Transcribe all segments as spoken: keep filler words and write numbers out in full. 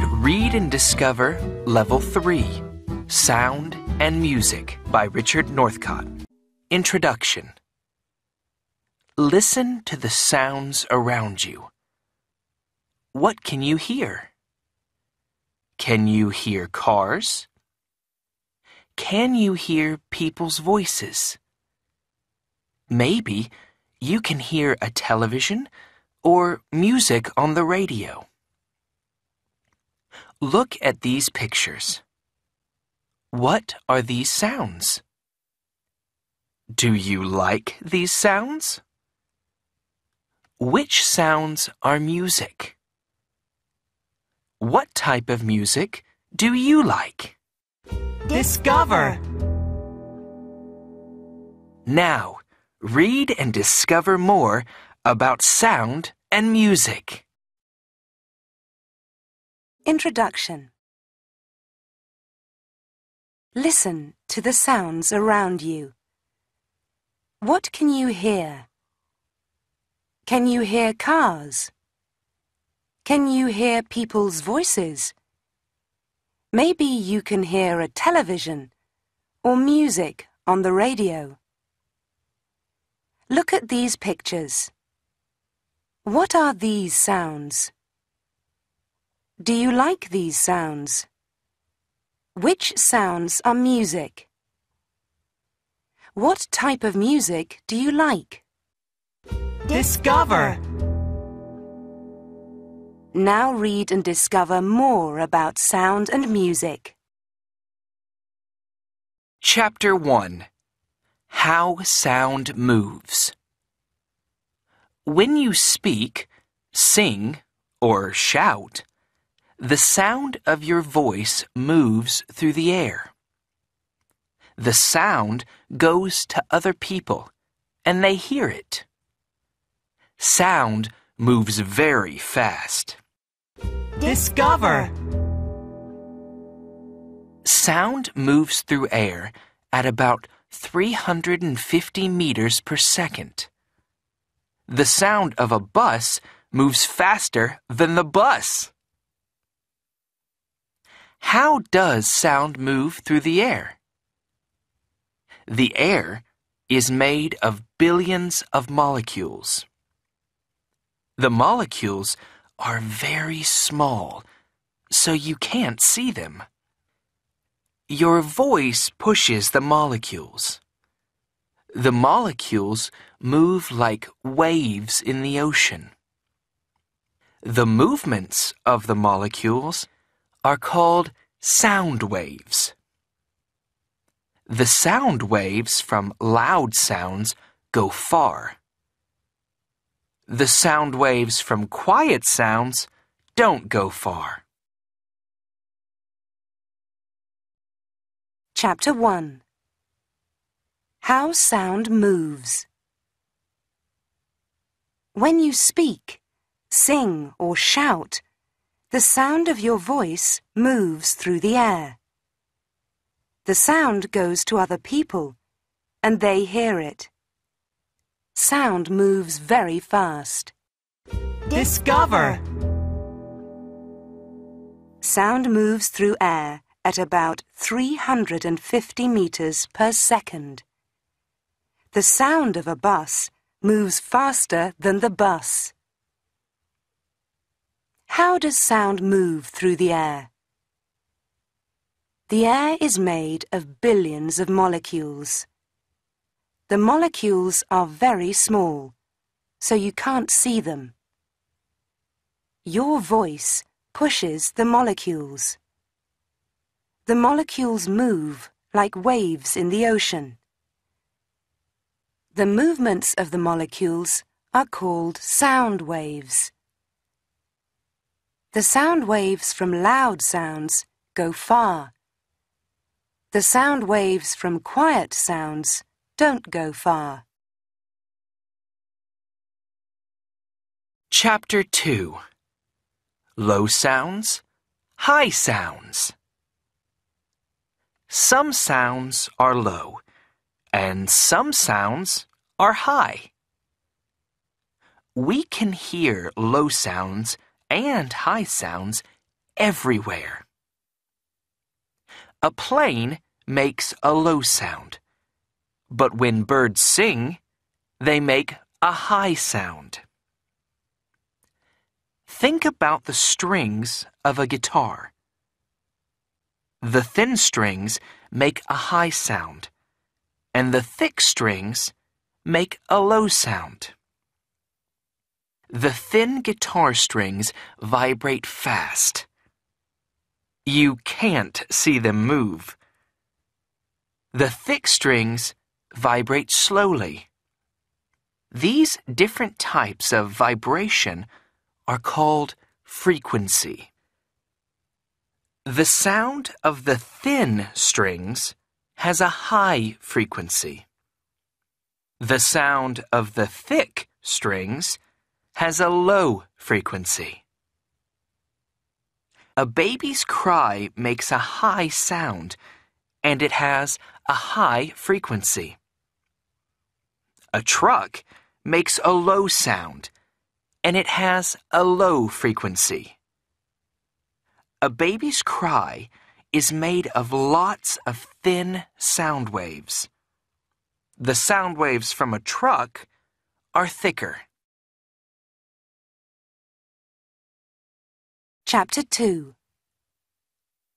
heard Read and Discover Level three, Sound and Music by Richard Northcott. Introduction. Listen to the sounds around you. What can you hear? Can you hear cars? Can you hear people's voices? Maybe you can hear a television or music on the radio. Look at these pictures. What are these sounds? Do you like these sounds? Which sounds are music? What type of music do you like? Discover! Now, read and discover more about sound and music. Introduction. Listen to the sounds around you. What can you hear? Can you hear cars? Can you hear people's voices? Maybe you can hear a television or music on the radio. Look at these pictures. What are these sounds? Do you like these sounds? Which sounds are music? What type of music do you like? Discover! Now read and discover more about sound and music. Chapter one. How Sound Moves. When you speak, sing, or shout, the sound of your voice moves through the air. The sound goes to other people, and they hear it. Sound moves very fast. Discover! Sound moves through air at about three hundred fifty meters per second. The sound of a bus moves faster than the bus. How does sound move through the air? The air is made of billions of molecules. The molecules are very small, so you can't see them. Your voice pushes the molecules. The molecules move like waves in the ocean. The movements of the molecules are called sound waves. The sound waves from loud sounds go far. The sound waves from quiet sounds don't go far. Chapter one. How Sound Moves. When you speak, sing, or shout, the sound of your voice moves through the air. The sound goes to other people, and they hear it. Sound moves very fast. Discover! Sound moves through air at about three hundred fifty meters per second. The sound of a bus moves faster than the bus. How does sound move through the air? The air is made of billions of molecules. The molecules are very small, so you can't see them. Your voice pushes the molecules. The molecules move like waves in the ocean. The movements of the molecules are called sound waves. The sound waves from loud sounds go far. The sound waves from quiet sounds don't go far. Chapter two. Low Sounds, High Sounds. Some sounds are low, and some sounds are high. We can hear low sounds and high sounds everywhere. A plane makes a low sound, but when birds sing, they make a high sound. Think about the strings of a guitar. The thin strings make a high sound, and the thick strings make a low sound. The thin guitar strings vibrate fast. You can't see them move. The thick strings vibrate slowly. These different types of vibration are called frequency. The sound of the thin strings has a high frequency. The sound of the thick strings has a low frequency. A baby's cry makes a high sound, and it has a high frequency. A truck makes a low sound, and it has a low frequency. A baby's cry is made of lots of thin sound waves. The sound waves from a truck are thicker. Chapter two.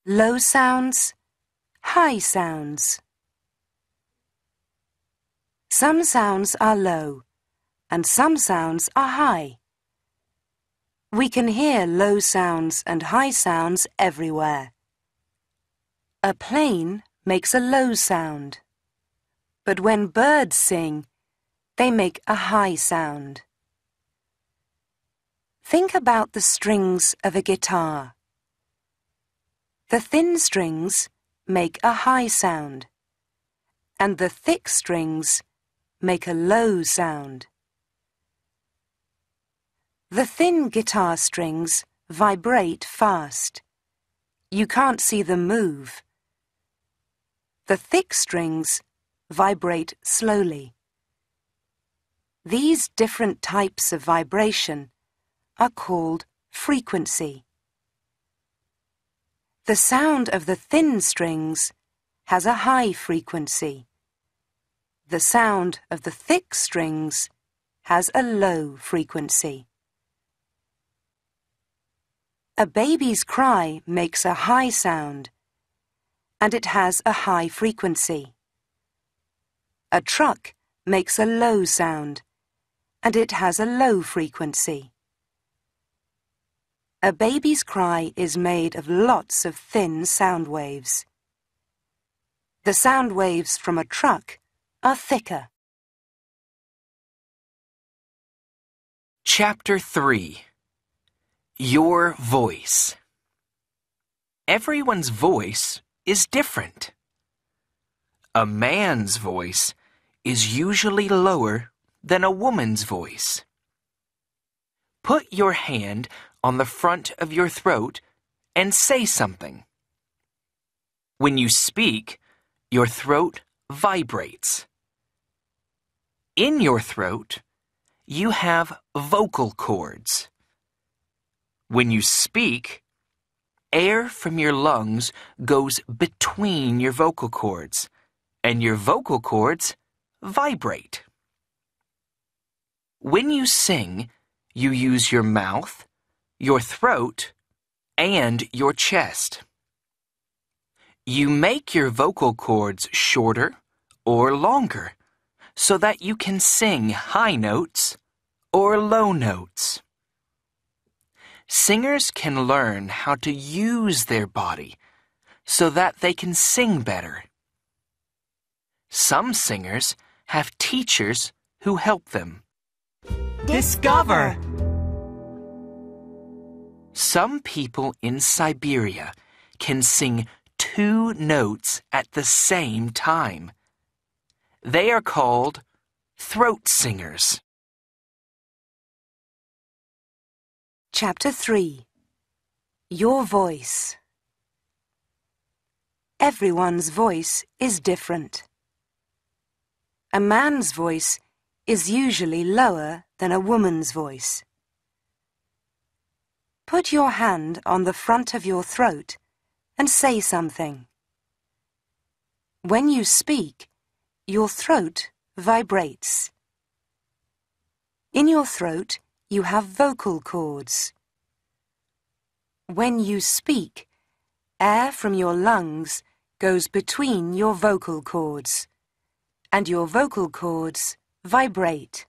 Low sounds, high sounds. Some sounds are low, and some sounds are high. We can hear low sounds and high sounds everywhere. A plane makes a low sound, but when birds sing, they make a high sound. Think about the strings of a guitar. The thin strings make a high sound, and the thick strings make a low sound. The thin guitar strings vibrate fast. You can't see them move. The thick strings vibrate slowly. These different types of vibration are called frequency. The sound of the thin strings has a high frequency. The sound of the thick strings has a low frequency. A baby's cry makes a high sound, and it has a high frequency. A truck makes a low sound, and it has a low frequency. A baby's cry is made of lots of thin sound waves. The sound waves from a truck are thicker. Chapter three. Your voice. Everyone's voice is different. A man's voice is usually lower than a woman's voice. Put your hand on the front of your throat and say something. When you speak, your throat vibrates. In your throat, you have vocal cords. When you speak, air from your lungs goes between your vocal cords, and your vocal cords vibrate. When you sing, you use your mouth, your throat, and your chest. You make your vocal cords shorter or longer so that you can sing high notes or low notes. Singers can learn how to use their body so that they can sing better. Some singers have teachers who help them. Discover! Some people in Siberia can sing two notes at the same time. They are called throat singers. Chapter three. Your voice. Everyone's voice is different. A man's voice is usually lower than a woman's voice. Put your hand on the front of your throat and say something. When you speak, your throat vibrates. In your throat, you have vocal cords. When you speak, air from your lungs goes between your vocal cords, and your vocal cords vibrate.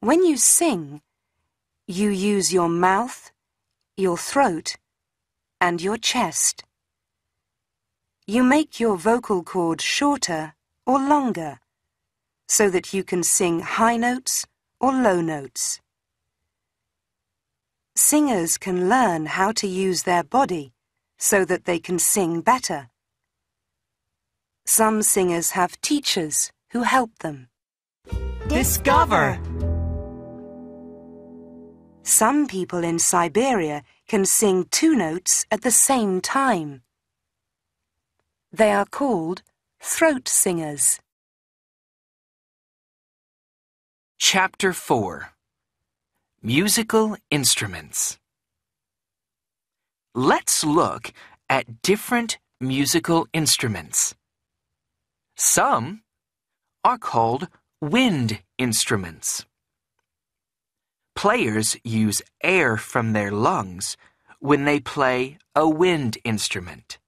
When you sing, you use your mouth, your throat, and your chest. You make your vocal cord shorter or longer, so that you can sing high notes or low notes. Singers can learn how to use their body so that they can sing better. Some singers have teachers who help them. Discover! Some people in Siberia can sing two notes at the same time. They are called throat singers. Chapter four. Musical instruments. Let's look at different musical instruments. Some are called wind instruments. Players use air from their lungs when they play a wind instrument.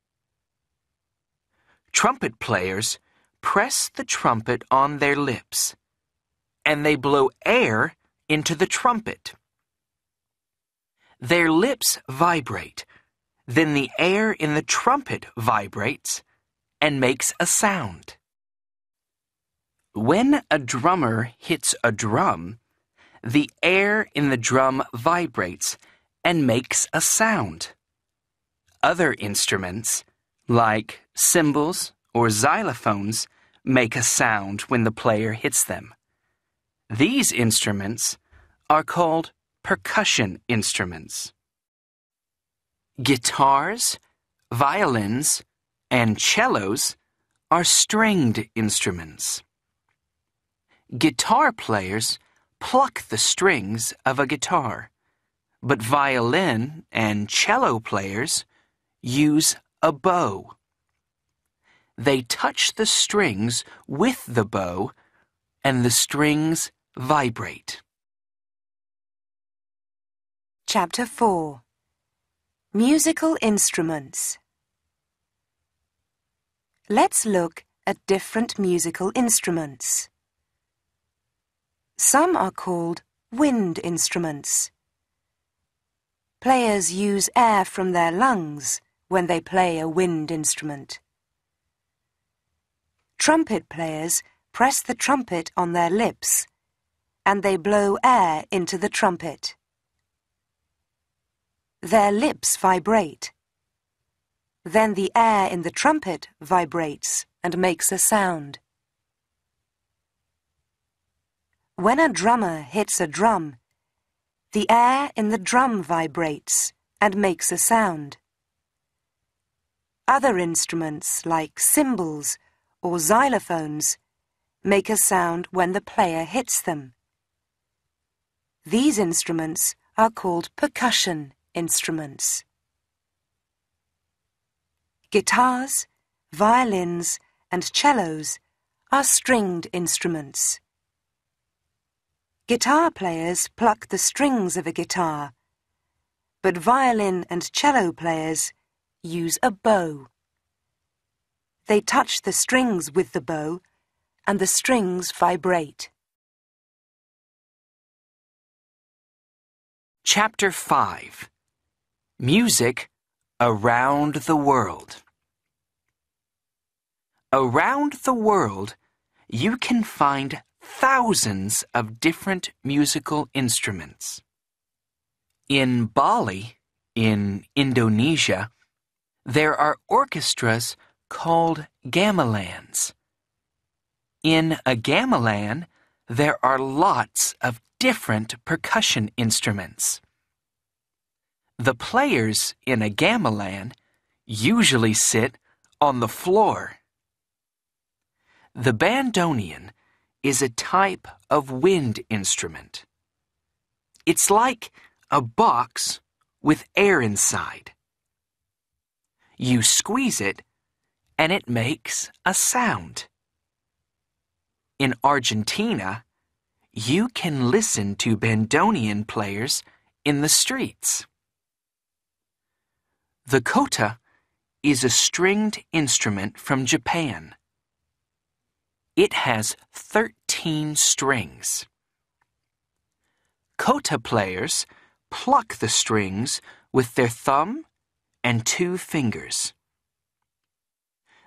Trumpet players press the trumpet on their lips, and they blow air into the trumpet. Their lips vibrate, then the air in the trumpet vibrates and makes a sound. When a drummer hits a drum, the air in the drum vibrates and makes a sound. Other instruments, like cymbals or xylophones, make a sound when the player hits them. These instruments are called percussion instruments. Guitars, violins, and cellos are stringed instruments. Guitar players pluck the strings of a guitar, but violin and cello players use a bow. They touch the strings with the bow, and the strings vibrate. Chapter four. Musical instruments. Let's look at different musical instruments. Some are called wind instruments. Players use air from their lungs when they play a wind instrument. Trumpet players press the trumpet on their lips, and they blow air into the trumpet. Their lips vibrate. Then the air in the trumpet vibrates and makes a sound. When a drummer hits a drum, the air in the drum vibrates and makes a sound. Other instruments, like cymbals or xylophones, make a sound when the player hits them. These instruments are called percussion instruments. Guitars, violins, and cellos are stringed instruments. Guitar players pluck the strings of a guitar, but violin and cello players use a bow. They touch the strings with the bow, and the strings vibrate. Chapter five. Music around the world. Around the world, you can find thousands of different musical instruments. In Bali, in Indonesia, there are orchestras called gamelans. In a gamelan, there are lots of different percussion instruments. The players in a gamelan usually sit on the floor. The bandoneon is a type of wind instrument. It's like a box with air inside. You squeeze it, and it makes a sound. In Argentina, you can listen to bandoneon players in the streets. The koto is a stringed instrument from Japan. It has thirteen strings. Koto players pluck the strings with their thumb and two fingers.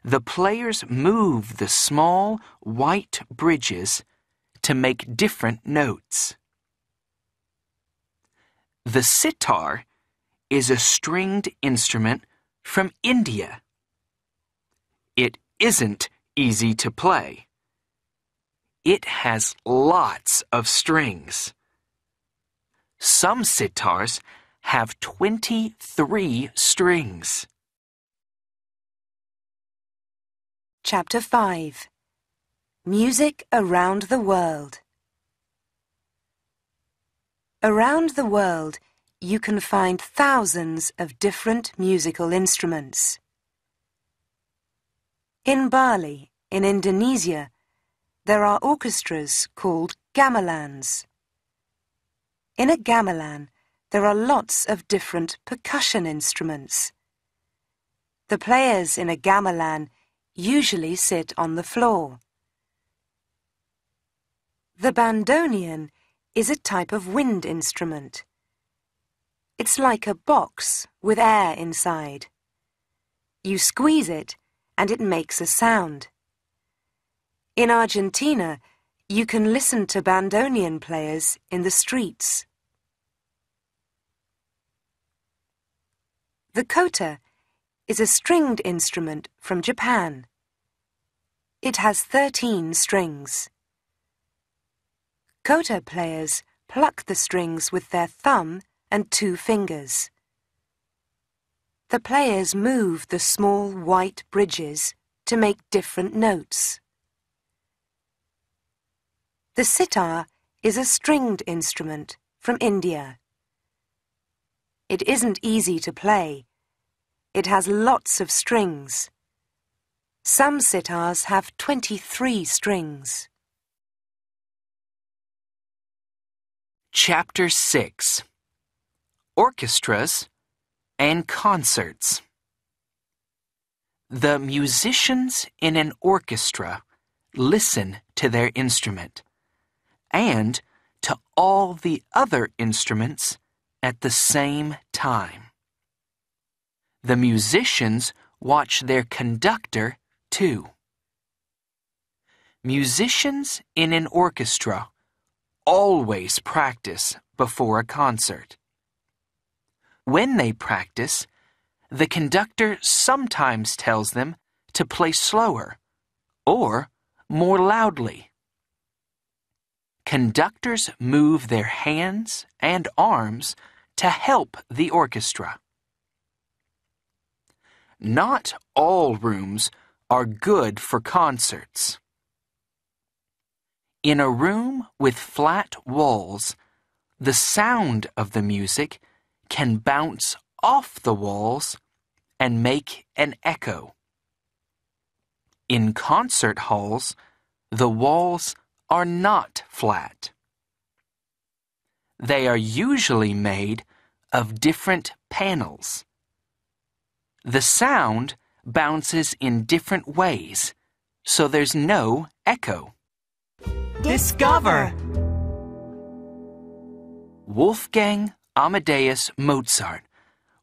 The players move the small white bridges to make different notes. The sitar is a stringed instrument from India. It isn't easy to play. It has lots of strings. Some sitars have twenty-three strings. Chapter five. Music around the world. Around the world, you can find thousands of different musical instruments. In Bali, in Indonesia, there are orchestras called gamelans. In a gamelan, there are lots of different percussion instruments. The players in a gamelan usually sit on the floor. The bandoneon is a type of wind instrument. It's like a box with air inside. You squeeze it and it makes a sound. In Argentina, you can listen to bandoneon players in the streets. The koto is a stringed instrument from Japan. It has thirteen strings. Koto players pluck the strings with their thumb and two fingers. The players move the small white bridges to make different notes. The sitar is a stringed instrument from India. It isn't easy to play. It has lots of strings. Some sitars have twenty-three strings. Chapter six. Orchestras and concerts. The musicians in an orchestra listen to their instrument and to all the other instruments at the same time. The musicians watch their conductor too. Musicians in an orchestra always practice before a concert. When they practice, the conductor sometimes tells them to play slower or more loudly. Conductors move their hands and arms to help the orchestra. Not all rooms are good for concerts. In a room with flat walls, the sound of the music can bounce off the walls and make an echo. In concert halls, the walls are not flat. They are usually made of different panels. The sound bounces in different ways, so there's no echo. Discover! Wolfgang Amadeus Mozart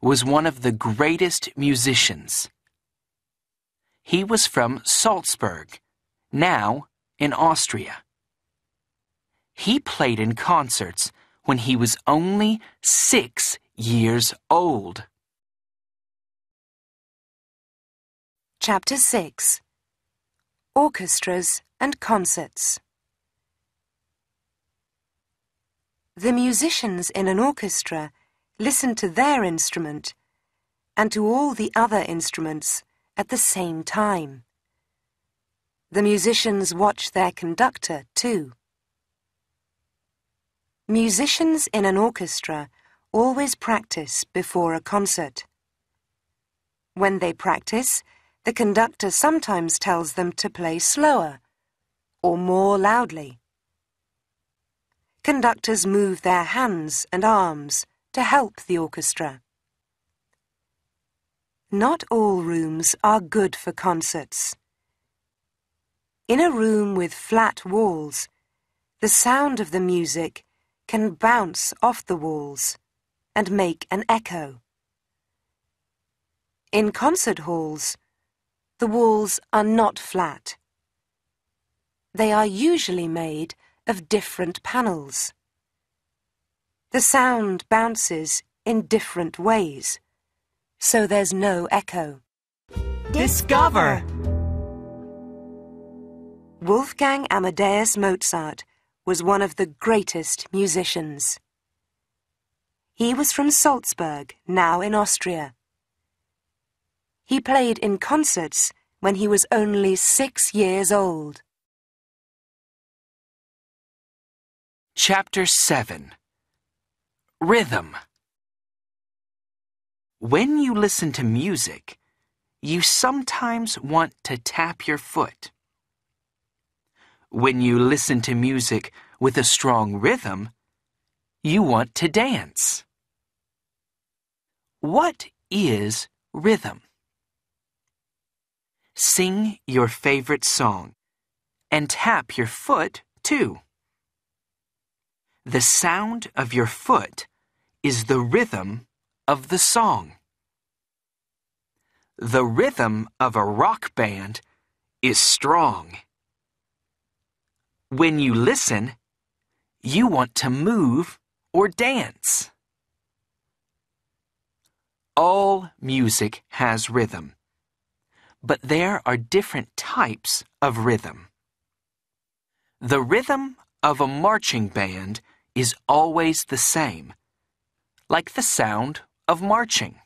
was one of the greatest musicians. He was from Salzburg, now in Austria. He played in concerts when he was only six years old. Chapter six. Orchestras and concerts. The musicians in an orchestra listen to their instrument and to all the other instruments at the same time. The musicians watch their conductor too. Musicians in an orchestra always practice before a concert. When they practice, the conductor sometimes tells them to play slower or more loudly. Conductors move their hands and arms to help the orchestra. Not all rooms are good for concerts. In a room with flat walls, the sound of the music can bounce off the walls and make an echo. In concert halls, the walls are not flat. They are usually made of different panels. The sound bounces in different ways, so there's no echo. Discover! Wolfgang Amadeus Mozart was one of the greatest musicians. He was from Salzburg, now in Austria. He played in concerts when he was only six years old. Chapter seven. Rhythm. When you listen to music, you sometimes want to tap your foot. When you listen to music with a strong rhythm, you want to dance. What is rhythm? Sing your favorite song and tap your foot too. The sound of your foot is the rhythm of the song. The rhythm of a rock band is strong. When you listen, you want to move or dance. All music has rhythm, but there are different types of rhythm. The rhythm of a marching band is always the same, like the sound of marching.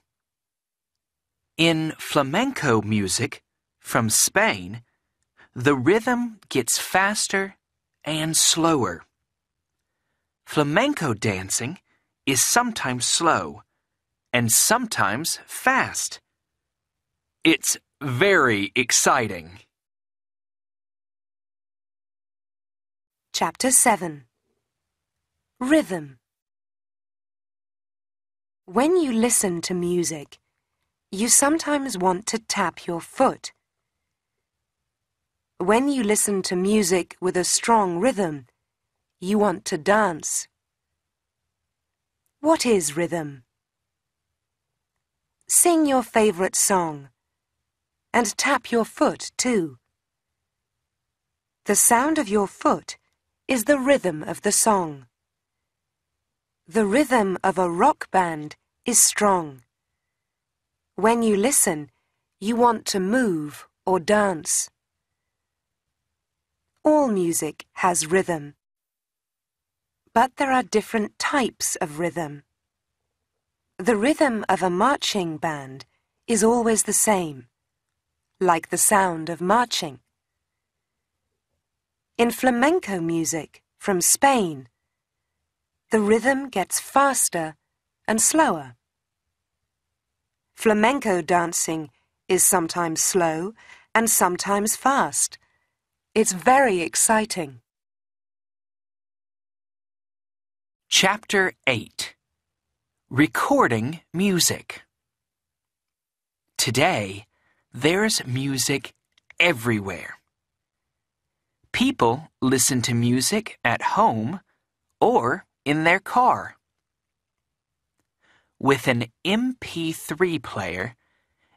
In flamenco music from Spain, the rhythm gets faster and slower. Flamenco dancing is sometimes slow and sometimes fast. It's very exciting. Chapter seven. Rhythm. When you listen to music, you sometimes want to tap your foot. When you listen to music with a strong rhythm, you want to dance. What is rhythm? Sing your favorite song and tap your foot too. The sound of your foot is the rhythm of the song. The rhythm of a rock band is strong. When you listen, you want to move or dance. All music has rhythm, but there are different types of rhythm. The rhythm of a marching band is always the same, like the sound of marching. In flamenco music from Spain, the rhythm gets faster and slower. Flamenco dancing is sometimes slow and sometimes fast. It's very exciting. Chapter eight. Recording music. Today, there's music everywhere. People listen to music at home or in their car. With an M P three player,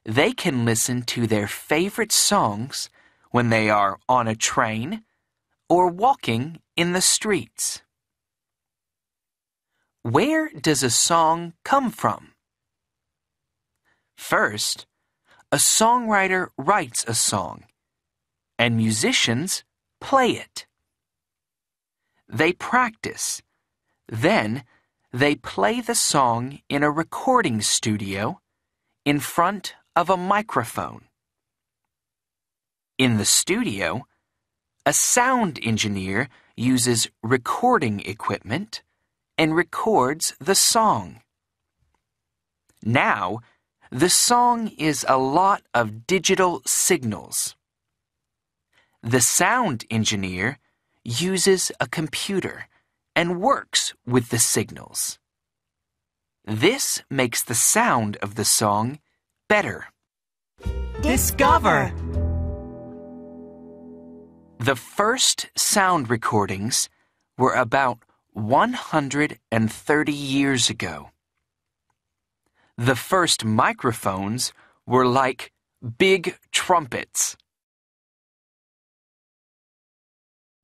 they can listen to their favorite songs when they are on a train or walking in the streets. Where does a song come from? First, a songwriter writes a song, and musicians play it. They practice, then they play the song in a recording studio in front of a microphone. In the studio, a sound engineer uses recording equipment and records the song. Now, the song is a lot of digital signals. The sound engineer uses a computer and works with the signals. This makes the sound of the song better. Discover! The first sound recordings were about one hundred thirty years ago. The first microphones were like big trumpets.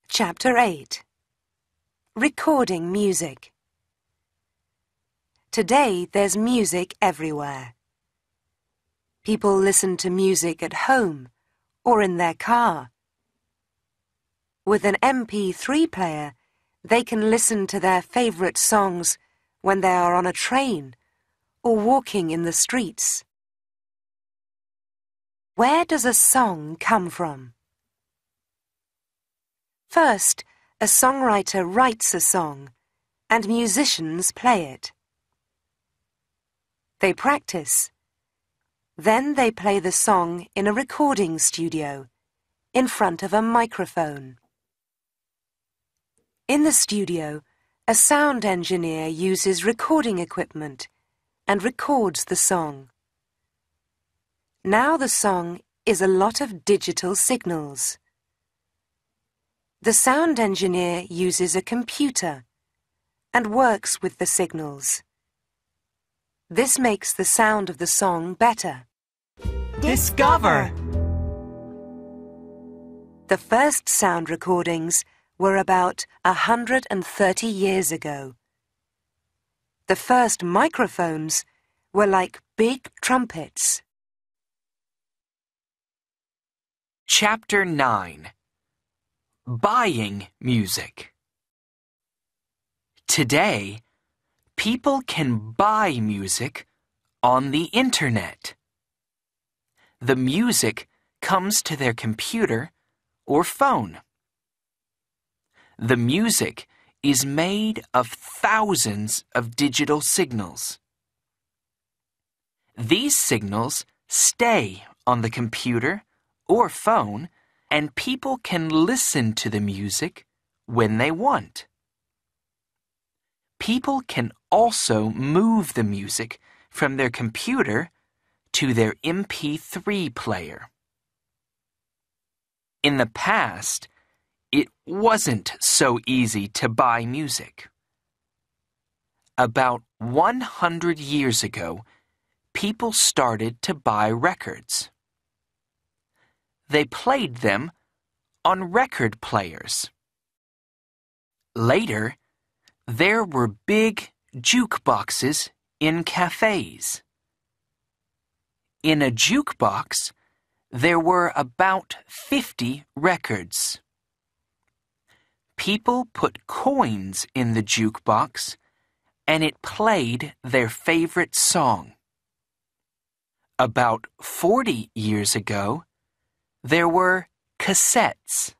Chapter eight. Recording music. Today there's music everywhere. People listen to music at home or in their car. With an M P three player, they can listen to their favorite songs when they are on a train or walking in the streets. Where does a song come from? First, a songwriter writes a song and musicians play it. They practice. Then they play the song in a recording studio, in front of a microphone. In the studio, a sound engineer uses recording equipment and records the song. Now the song is a lot of digital signals. The sound engineer uses a computer and works with the signals. This makes the sound of the song better. Discover! The first sound recordings were about one hundred thirty years ago. The first microphones were like big trumpets. Chapter nine. Buying music. Today, people can buy music on the internet. The music comes to their computer or phone. The music is made of thousands of digital signals. These signals stay on the computer or phone, and people can listen to the music when they want. People can also move the music from their computer to their M P three player. In the past, it wasn't so easy to buy music. About one hundred years ago, people started to buy records. They played them on record players. Later, there were big jukeboxes in cafes. In a jukebox, there were about fifty records. People put coins in the jukebox, and it played their favorite song. About forty years ago, there were cassettes.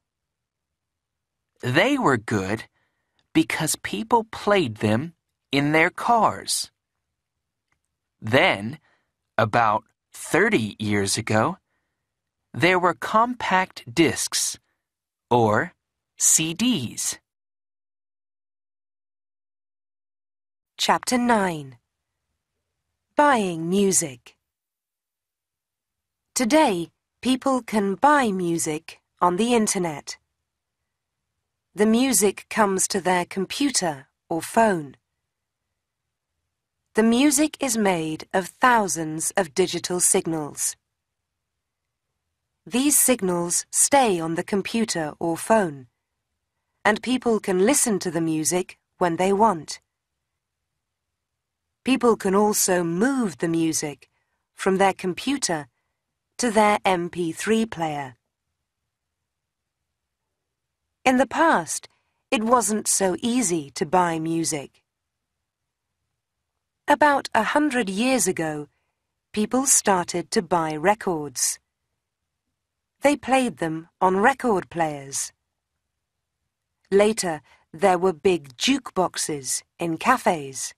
They were good because people played them in their cars. Then, about thirty years ago, there were compact discs, or C Ds. Chapter nine. Buying music. Today, people can buy music on the internet. The music comes to their computer or phone. The music is made of thousands of digital signals. These signals stay on the computer or phone, and people can listen to the music when they want. People can also move the music from their computer to their M P three player. In the past, it wasn't so easy to buy music. About a hundred years ago, people started to buy records. They played them on record players. Later, there were big jukeboxes in cafes.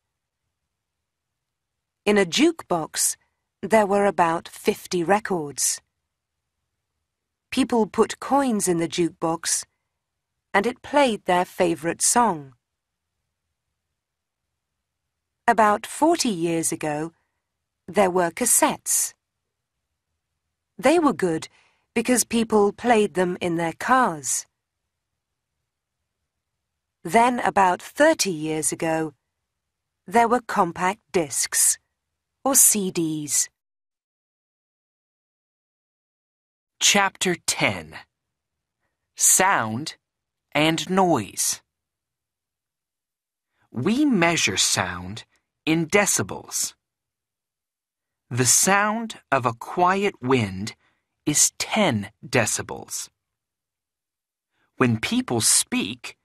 In a jukebox, there were about fifty records. People put coins in the jukebox, and it played their favourite song. About forty years ago, there were cassettes. They were good because people played them in their cars. Then, about thirty years ago, there were compact discs, or C Ds. Chapter ten. Sound and noise. We measure sound in decibels. The sound of a quiet wind is ten decibels. When people speak,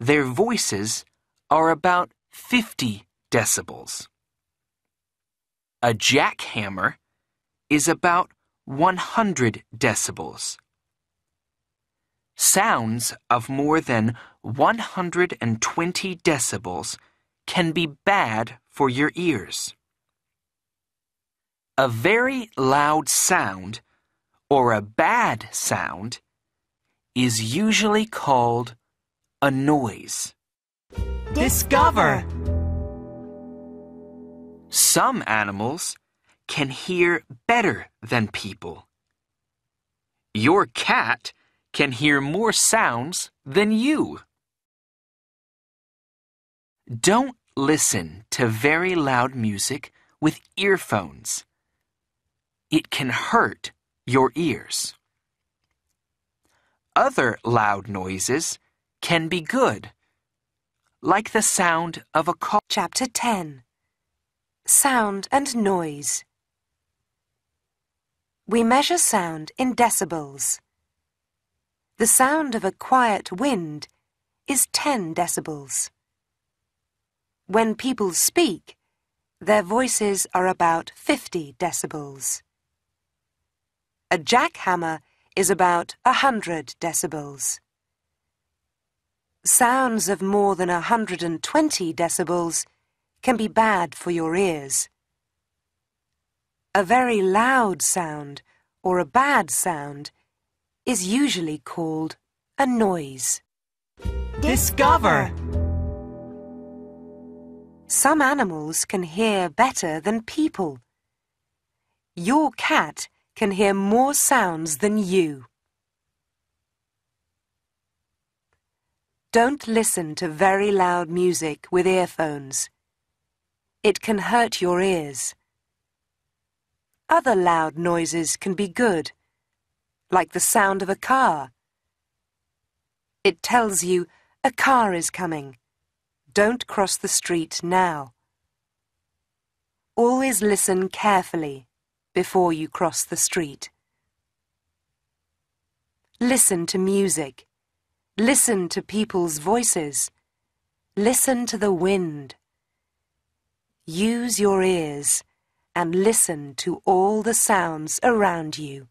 their voices are about fifty decibels. A jackhammer is about one hundred decibels. Sounds of more than one hundred twenty decibels can be bad for your ears. A very loud sound, or a bad sound, is usually called a noise. Discover! Some animals can hear better than people. Your cat can hear more sounds than you. Don't listen to very loud music with earphones. It can hurt your ears. Other loud noises can be good, like the sound of a car. Chapter ten. Sound and noise. We measure sound in decibels. The sound of a quiet wind is ten decibels. When people speak, their voices are about fifty decibels. A jackhammer is about one hundred decibels. Sounds of more than one hundred twenty decibels can be bad for your ears. A very loud sound, or a bad sound, is usually called a noise. Discover! Some animals can hear better than people. Your cat can hear more sounds than you. Don't listen to very loud music with earphones. It can hurt your ears. Other loud noises can be good, like the sound of a car. It tells you a car is coming. Don't cross the street now. Always listen carefully before you cross the street. Listen to music. Listen to people's voices. Listen to the wind. Use your ears and listen to all the sounds around you.